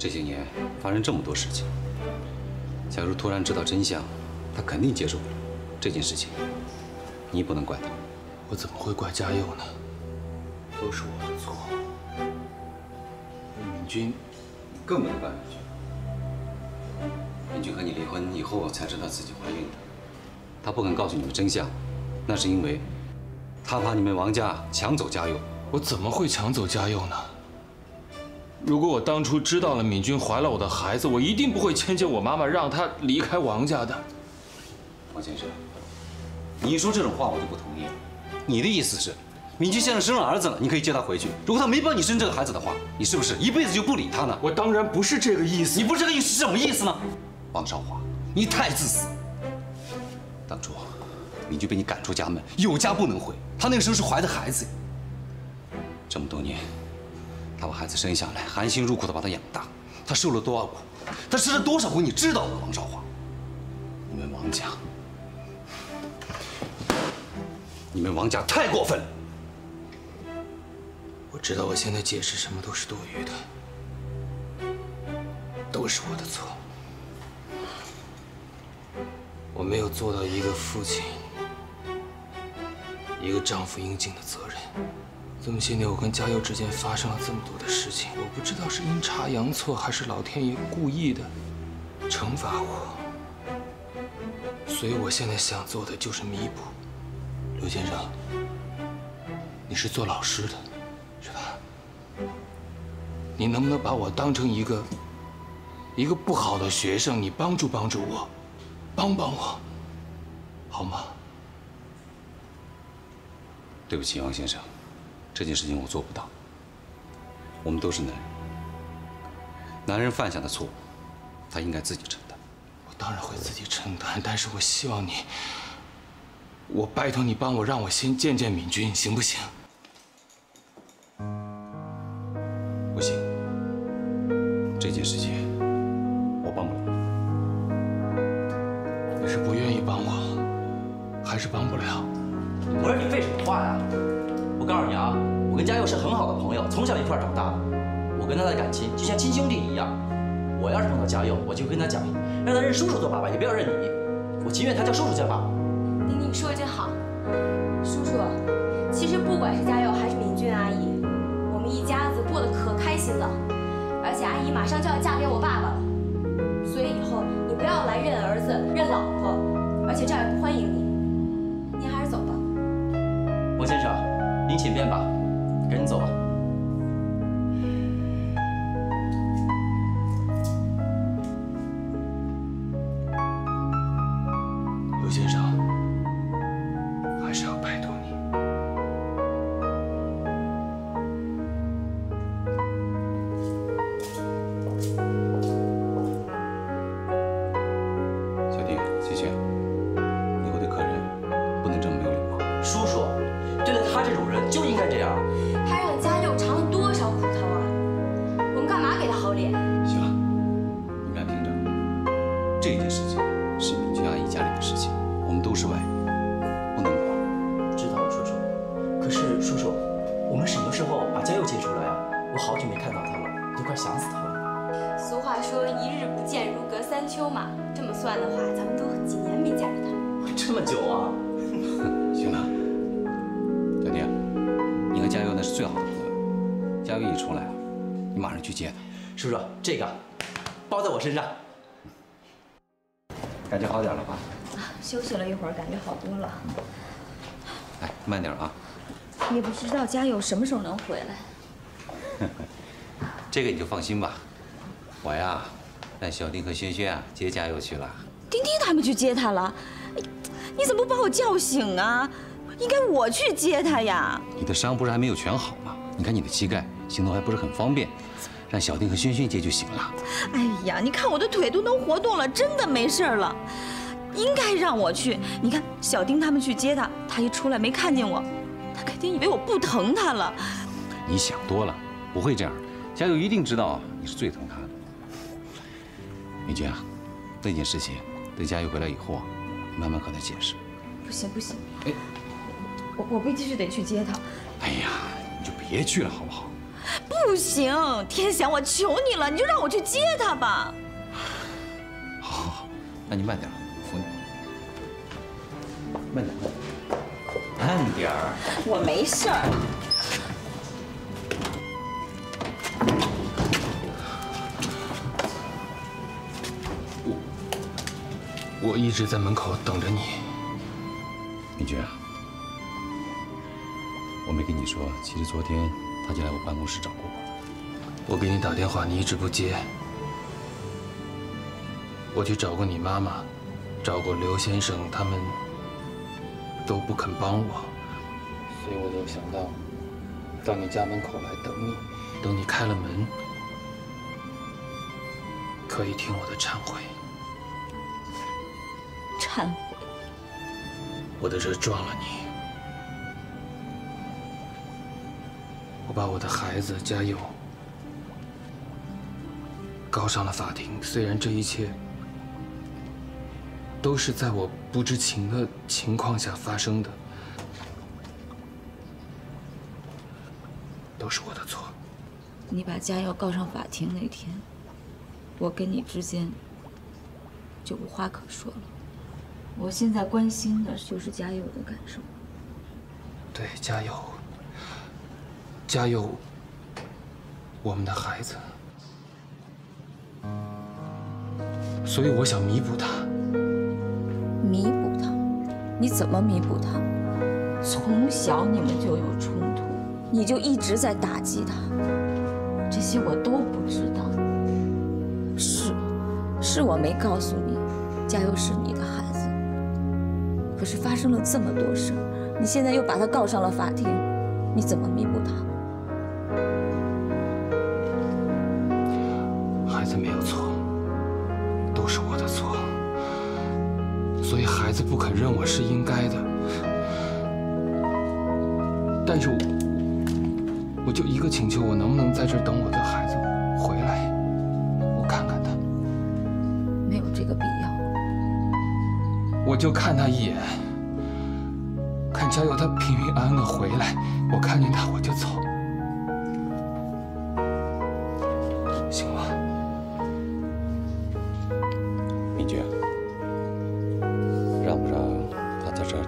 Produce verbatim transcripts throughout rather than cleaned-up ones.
这些年发生这么多事情，假如突然知道真相，他肯定接受不了这件事情。你不能怪他。我怎么会怪嘉佑呢？都是我的错。敏君，更不能怪敏君。敏君和你离婚以后才知道自己怀孕的，她不肯告诉你们真相，那是因为她怕你们王家抢走嘉佑。我怎么会抢走嘉佑呢？ 如果我当初知道了敏君怀了我的孩子，我一定不会迁就我妈妈，让她离开王家的。王先生，你说这种话我就不同意了。你的意思是，敏君现在生了儿子了，你可以接她回去。如果她没帮你生这个孩子的话，你是不是一辈子就不理她呢？我当然不是这个意思。你不是这个意思是什么意思呢？王少华，你太自私。当初敏君被你赶出家门，有家不能回，她那个时候是怀着孩子，这么多年。 他把孩子生下来，含辛茹苦的把他养大，他受了多少苦，他吃了多少苦，你知道吗，王少华？你们王家，你们王家太过分了！我知道我现在解释什么都是多余的，都是我的错，我没有做到一个父亲、一个丈夫应尽的责任。 这么些年，我跟嘉佑之间发生了这么多的事情，我不知道是阴差阳错，还是老天爷故意的惩罚我。所以我现在想做的就是弥补。刘先生，你是做老师的，是吧？你能不能把我当成一个一个不好的学生？你帮助帮助我，帮帮我，好吗？对不起，王先生。 这件事情我做不到。我们都是男人，男人犯下的错误，他应该自己承担。我当然会自己承担，但是我希望你，我拜托你帮我，让我先见见敏君，行不行？不行，这件事情我帮不了。你是不愿意帮我，还是帮不了？我说你废什么话呀！ 我告诉你啊，我跟嘉佑是很好的朋友，从小一块长大的。我跟他的感情就像亲兄弟一样。我要是碰到嘉佑，我就跟他讲，让他认叔叔做爸爸，也不要认你。我情愿他叫叔叔叫爸爸。您您说的真好，叔叔。其实不管是嘉佑还是敏君阿姨，我们一家子过得可开心了。而且阿姨马上就要嫁给我爸爸了，所以以后你不要来认儿子、认老婆，而且这样也不欢迎你。您还是走吧，王先生。 您请便吧，赶紧走吧。刘先生，还是要拜托你。小弟，谢谢。以后对客人不能这么没有礼貌。叔叔。 对待他这种人就应该这样。他让嘉佑尝了多少苦头啊！我们干嘛给他好脸？行了，你们俩听着，这件事情是敏君阿姨家里的事情，我们都是外人，不能管。知道了，叔叔。可是叔叔，我们什么时候把嘉佑接出来啊？我好久没看到他了，都快想死他了。俗话说一日不见如隔三秋嘛，这么算的话，咱们都几年没见着他了。这么久啊？行了。 小弟，你和嘉佑那是最好的朋友。嘉佑一出来，你马上去接他。叔叔，这个包在我身上，感觉好点了吧？啊，休息了一会儿，感觉好多了。哎，慢点啊！也不知道嘉佑什么时候能回来。这个你就放心吧。我呀，带小丁和轩轩啊接嘉佑去了。丁丁他们去接他了，你怎么不把我叫醒啊？ 应该我去接他呀！你的伤不是还没有全好吗？你看你的膝盖，行动还不是很方便，让小丁和轩轩接就行了。哎呀，你看我的腿都能活动了，真的没事了。应该让我去。你看小丁他们去接他，他一出来没看见我，他肯定以为我不疼他了。你想多了，不会这样。嘉佑一定知道你是最疼他的。美娟啊，那件事情等嘉佑回来以后啊，你慢慢和他解释。不行不行，哎。 我我必须得去接他。哎呀，你就别去了，好不好？不行，天翔，我求你了，你就让我去接他吧。好，好，好，那你慢点，扶你。慢点，慢点儿。我没事儿。我我一直在门口等着你，明君啊。我没跟你说，其实昨天他进来我办公室找过我。我给你打电话，你一直不接。我去找过你妈妈，找过刘先生，他们都不肯帮我，所以我就想到到你家门口来等你。等你开了门，可以听我的忏悔。忏悔。我的车撞了你。 我把我的孩子嘉佑告上了法庭，虽然这一切都是在我不知情的情况下发生的，都是我的错。你把嘉佑告上法庭那天，我跟你之间就无话可说了。我现在关心的就是嘉佑的感受。对，嘉佑。 家有我们的孩子，所以我想弥补他。弥补他？你怎么弥补他？从小你们就有冲突，你就一直在打击他，这些我都不知道。是，是我没告诉你，家有是你的孩子。可是发生了这么多事，你现在又把他告上了法庭，你怎么弥补他？ 孩子没有错，都是我的错，所以孩子不肯认我是应该的。但是我，我就一个请求，我能不能在这儿等我的孩子回来，我看看他？没有这个必要。我就看他一眼，看佳佑他平平安安的回来，我看见他我就走。 我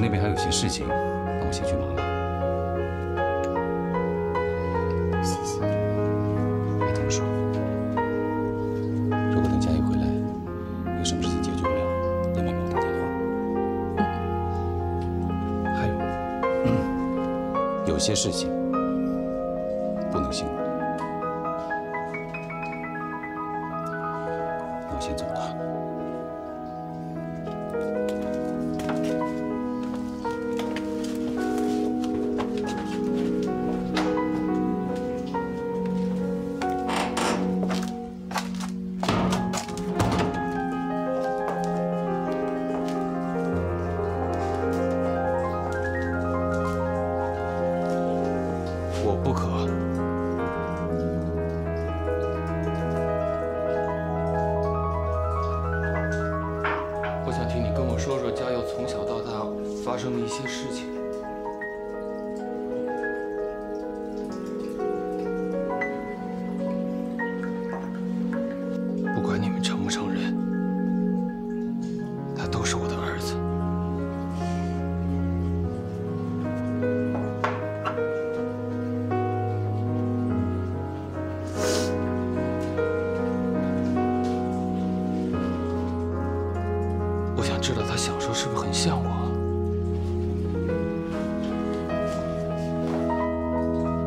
那边还有些事情，那我先去忙了。谢谢。别这么说，如果等佳玉回来，有什么事情解决不了，要麻烦我打电话。还有，嗯，有些事情不能行。那我先走了。 发生了一些事情，不管你们承不承认，他都是我的儿子。我想知道他小时候是不是很像我。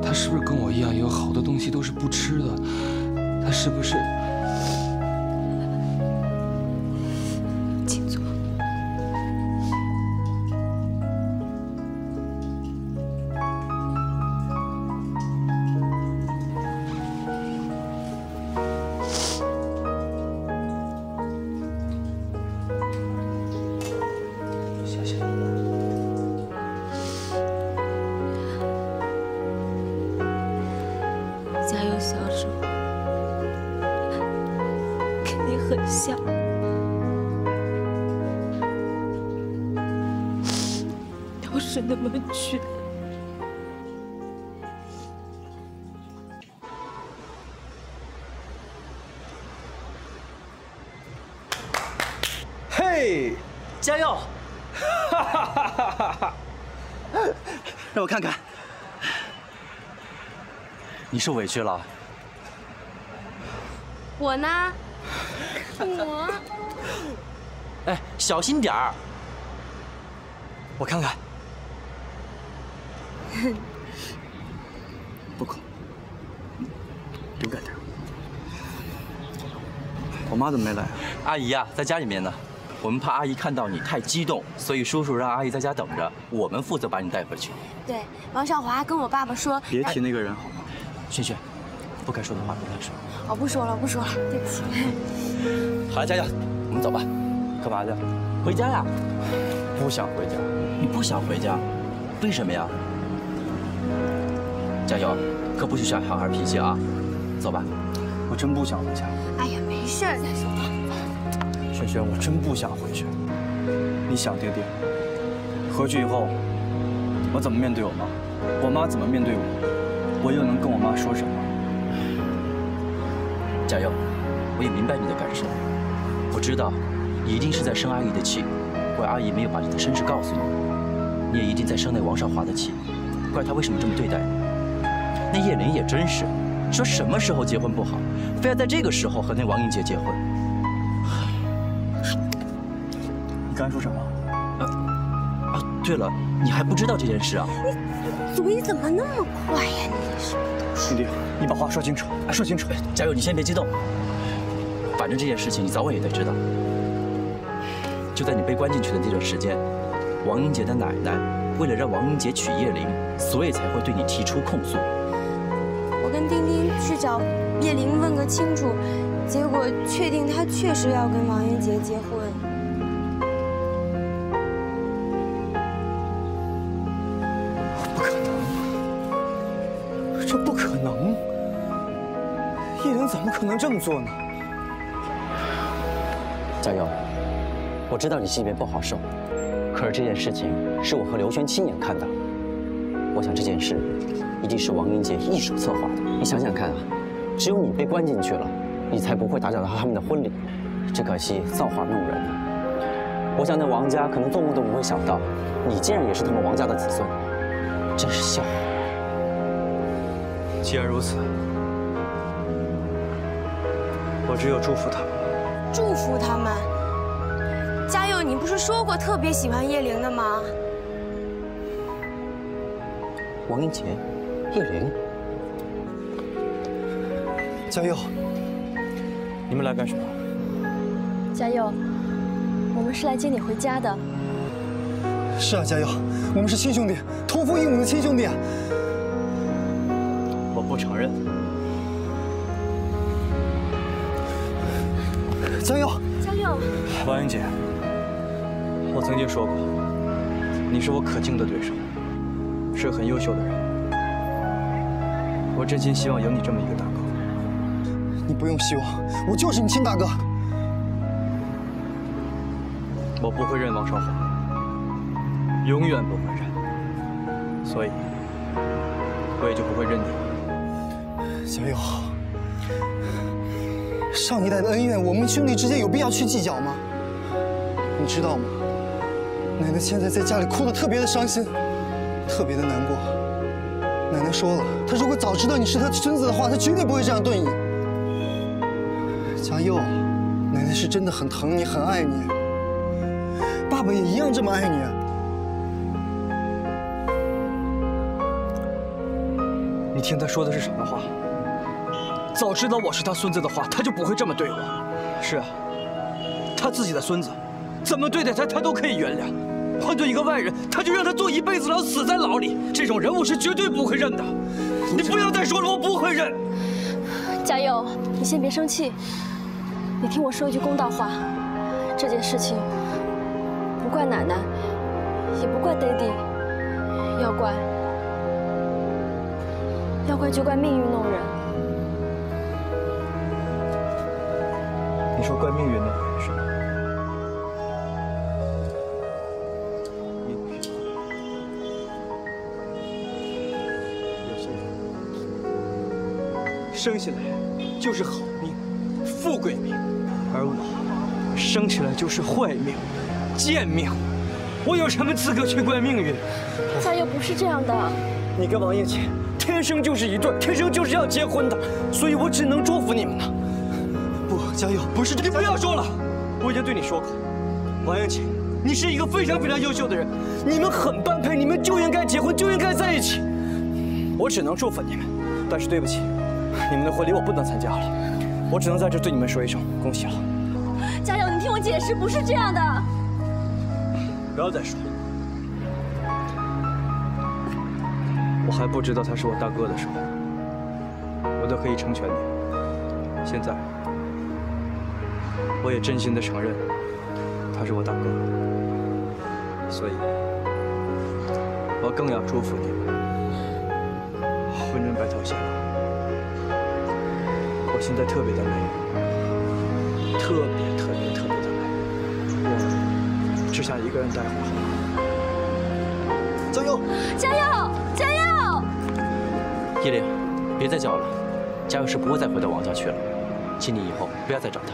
他是不是跟我一样，也有好多东西都是不吃的？他是不是？请坐。谢谢。 小时候跟你很像，都是那么倔。嘿，加油！哈哈哈哈哈哈！让我看看，你受委屈了。我呢？我。哎，小心点儿。我看看。不哭，勇敢点。我妈怎么没来啊？阿姨呀，在家里面呢。 我们怕阿姨看到你太激动，所以叔叔让阿姨在家等着，我们负责把你带回去。对，王少华跟我爸爸说，别提那个人好吗？萱萱，不该说的话不该说。我不说了，不说了，对不起。好了，佳佳，我们走吧。干嘛去？回家呀。不想回家。你不想回家？为什么呀？加油，可不许耍小孩脾气啊！走吧。我真不想回家。哎呀，没事儿，再说吧。 萱萱，我真不想回去。你想，爹爹，回去以后，我怎么面对我妈？我妈怎么面对我？我又能跟我妈说什么？加油！我也明白你的感受，我知道你一定是在生阿姨的气，怪阿姨没有把你的身世告诉你。你也一定在生那王少华的气，怪他为什么这么对待你。那叶琳也真是，说什么时候结婚不好，非要在这个时候和那王英杰结婚。 刚说什么？啊啊！对了，你还不知道这件事啊？你嘴怎么那么快呀？你是兄弟，你把话说清楚，啊，说清楚。加油，你先别激动。反正这件事情你早晚也得知道。就在你被关进去的那段时间，王英杰的奶奶为了让王英杰娶叶琳，所以才会对你提出控诉。我跟丁丁去找叶琳问个清楚，结果确定她确实要跟王英杰结婚。 怎么可能这么做呢？佳瑶，我知道你心里面不好受，可是这件事情是我和刘轩亲眼看到的。我想这件事一定是王英杰一手策划的。你想想看啊，只有你被关进去了，你才不会打搅到他们的婚礼。只可惜造化弄人啊！我想那王家可能做梦都不会想到，你竟然也是他们王家的子孙，真是笑话。既然如此。 我只有祝福他们。祝福他们？嘉佑，你不是说过特别喜欢叶玲的吗？王英杰，叶玲，嘉佑，你们来干什么？嘉佑，我们是来接你回家的。是啊，嘉佑，我们是亲兄弟，同父异母的亲兄弟。我不承认。 江佑，江佑，王英姐，我曾经说过，你是我可敬的对手，是很优秀的人。我真心希望有你这么一个大哥。你不用希望，我就是你亲大哥。我不会认王少华，永远不会认，所以我也就不会认你。江佑。 上一代的恩怨，我们兄弟之间有必要去计较吗？你知道吗？奶奶现在在家里哭得特别的伤心，特别的难过。奶奶说了，她如果早知道你是她孙子的话，她绝对不会这样对你。嘉佑，奶奶是真的很疼你，很爱你。爸爸也一样这么爱你。你听他说的是什么话？ 早知道我是他孙子的话，他就不会这么对我。是啊，他自己的孙子，怎么对待他，他都可以原谅。换做一个外人，他就让他坐一辈子牢，死在牢里。这种人我是绝对不会认的。你不要再说了，我不会认。嘉佑，你先别生气，你听我说一句公道话，这件事情不怪奶奶，也不怪爹地，要怪，要怪就怪命运弄人。 你说怪命运的人是吗？生下来就是好命，富贵命，而我生起来就是坏命、贱命，我有什么资格去怪命运？咱又不是这样的。你跟王爷姐天生就是一对，天生就是要结婚的，所以我只能祝福你们呢。不，嘉佑，不是这，你不要说了，我已经对你说过，王爷姐，你是一个非常非常优秀的人，你们很般配，你们就应该结婚，就应该在一起。我只能祝福你们，但是对不起，你们的婚礼我不能参加了，我只能在这对你们说一声恭喜了。嘉佑，你听我解释，不是这样的。不要再说了。 我还不知道他是我大哥的时候，我都可以成全你。现在，我也真心的承认，他是我大哥，所以，我更要祝福你婚人白头偕老。我现在特别的累，特别特别特别的累，我只想一个人待会儿。加油！加油！加油！ 叶灵，别再叫了，嘉佑是不会再回到王家去了，请你以后不要再找他。